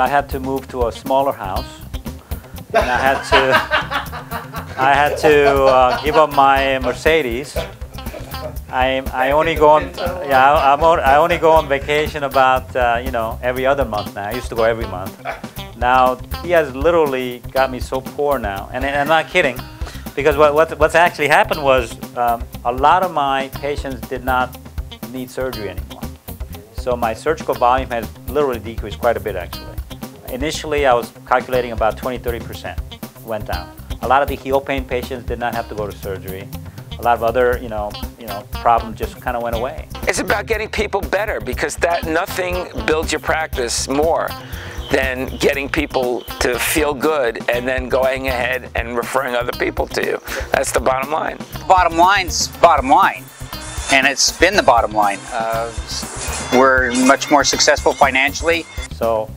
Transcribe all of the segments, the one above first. So I had to move to a smaller house, and I had to give up my Mercedes. I only go on vacation about every other month now. I used to go every month. Now he has literally got me so poor now, and I'm not kidding, because what's actually happened was a lot of my patients did not need surgery anymore. So my surgical volume has literally decreased quite a bit actually. Initially I was calculating about 20–30% went down. A lot of the heel pain patients did not have to go to surgery. A lot of other, problems just kind of went away. It's about getting people better, because that nothing builds your practice more than getting people to feel good and then going ahead and referring other people to you. That's the bottom line. Bottom line's bottom line, and it's been the bottom line. We're much more successful financially. So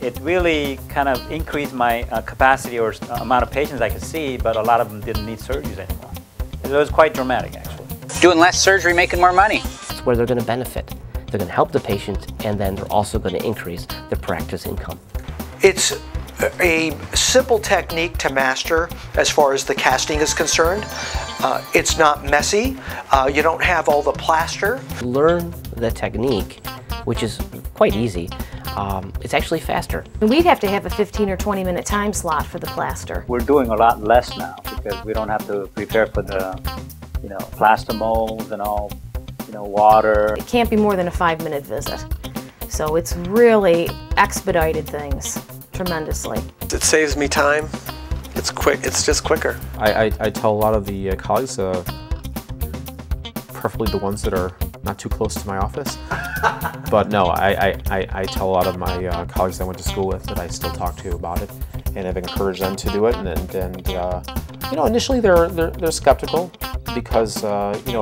it really kind of increased my capacity or amount of patients I could see, but a lot of them didn't need surgeries anymore. It was quite dramatic, actually. Doing less surgery, making more money. It's where they're going to benefit. They're going to help the patient, and then they're also going to increase their practice income. It's a simple technique to master as far as the casting is concerned. It's not messy. You don't have all the plaster. Learn the technique, which is quite easy. It's actually faster. We'd have to have a 15 or 20 minute time slot for the plaster. We're doing a lot less now because we don't have to prepare for the, plaster molds and all, water. It can't be more than a 5-minute visit. So it's really expedited things tremendously. It saves me time. It's quick. It's just quicker. I tell a lot of the colleagues, preferably the ones that are not too close to my office. But no, I tell a lot of my colleagues I went to school with that I still talk to about it, and I've encouraged them to do it. And initially they're skeptical because every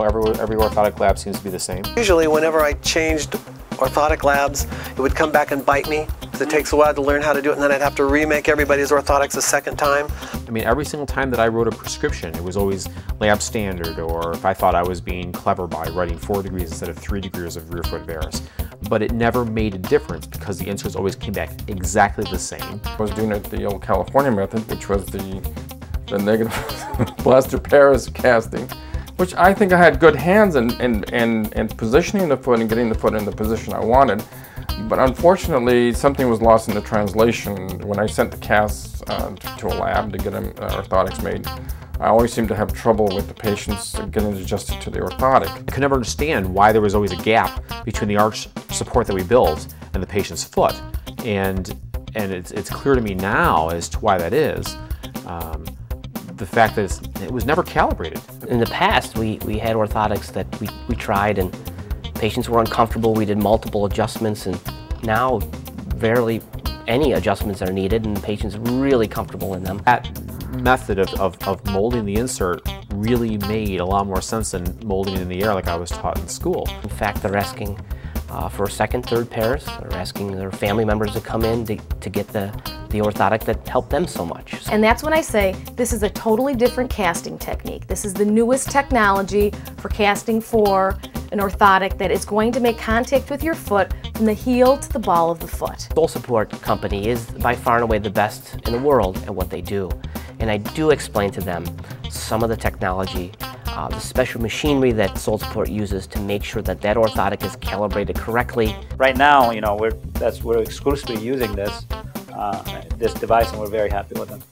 orthotic lab seems to be the same. Usually, whenever I changed orthotic labs, it would come back and bite me because it takes a while to learn how to do it, and then I'd have to remake everybody's orthotics a second time. I mean, every single time that I wrote a prescription, it was always lab standard, or if I thought I was being clever by writing 4 degrees instead of 3 degrees of rear foot varus. But it never made a difference because the answers always came back exactly the same. I was doing it the old California method, which was the negative plaster Paris casting, which I think I had good hands and positioning the foot and getting the foot in the position I wanted. But unfortunately, something was lost in the translation. When I sent the casts to a lab to get them orthotics made, I always seemed to have trouble with the patients getting adjusted to the orthotic. I could never understand why there was always a gap between the arch support that we built and the patient's foot. And it's clear to me now as to why that is. The fact that it was never calibrated. In the past, we had orthotics that we tried and patients were uncomfortable. We did multiple adjustments, and now barely any adjustments are needed and the patient's really comfortable in them. That method of molding the insert really made a lot more sense than molding in the air like I was taught in school. In fact, they're asking for second, third pairs. They're asking their family members to come in to get the orthotic that helped them so much. And that's when I say this is a totally different casting technique. This is the newest technology for casting for an orthotic that is going to make contact with your foot from the heel to the ball of the foot. Sole Support Company is by far and away the best in the world at what they do. And I do explain to them some of the technology, the special machinery that Sole Support uses to make sure that that orthotic is calibrated correctly. Right now, we're exclusively using this device, and we're very happy with them.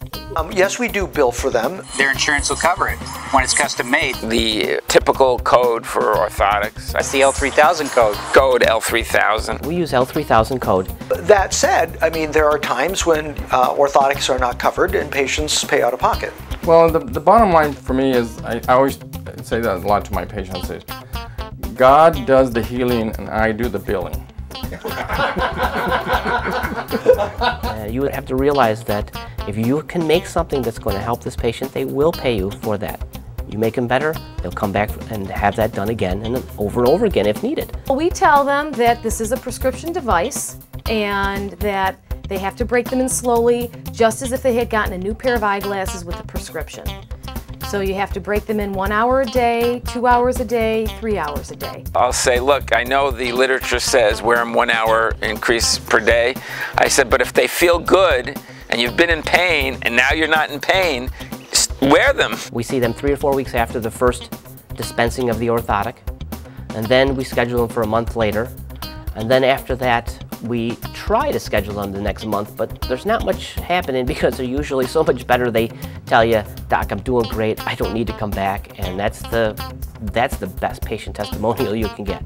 Yes, we do bill for them. Their insurance will cover it when it's custom made. The typical code for orthotics. That's the L3000 code. Code L3000. We use L3000 code. That said, I mean, there are times when orthotics are not covered and patients pay out of pocket. Well, the bottom line for me is, I always say that a lot to my patients, is God does the healing and I do the billing. You would have to realize that if you can make something that's going to help this patient, they will pay you for that. You make them better, they'll come back and have that done again and over again if needed. We tell them that this is a prescription device and that they have to break them in slowly, just as if they had gotten a new pair of eyeglasses with a prescription. So you have to break them in 1 hour a day, 2 hours a day, 3 hours a day. I'll say, look, I know the literature says wear them 1 hour increase per day. I said, but if they feel good and you've been in pain and now you're not in pain, wear them. We see them 3 or 4 weeks after the first dispensing of the orthotic, and then we schedule them for a month later, and then after that we try to schedule them the next month, but there's not much happening because they're usually so much better. They tell you, Doc, I'm doing great, I don't need to come back, and that's the best patient testimonial you can get.